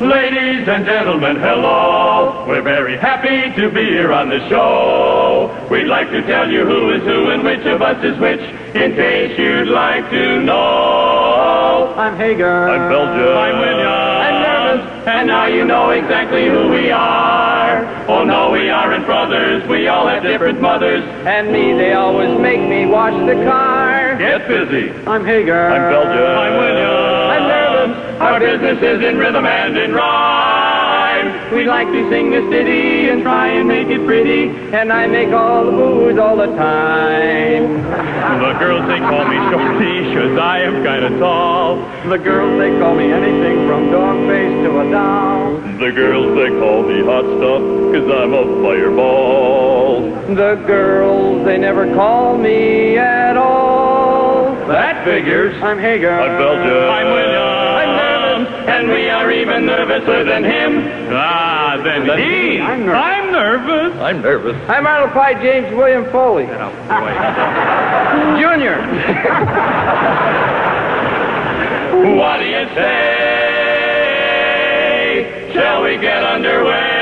Ladies and gentlemen, hello. We're very happy to be here on the show. We'd like to tell you who is who and which of us is which, in case you'd like to know. I'm Hager. I'm Belgium. I'm William. I'm Nervous. And now you know exactly who we are. Oh no, we aren't brothers. We all have different mothers. And me, they always make me wash the car. Get busy. I'm Hager. I'm Belgium. I'm William. Our business is in rhythm and in rhyme. We like to sing this ditty and try and make it pretty, and I make all the booze all the time. The girls, they call me Shorty, 'cause I am kind of tall. The girls, they call me anything from dog face to a doll. The girls, they call me hot stuff, 'cause I'm a fireball. The girls, they never call me at all. That figures. I'm Hager. I'm Belgium. I'm William. And we are even nervouser than him. Ah, than he. I'm nervous. I'm nervous. I'm nervous. I'm Arnold Pye James William Foley. No, Junior. What do you say? Shall we get underway?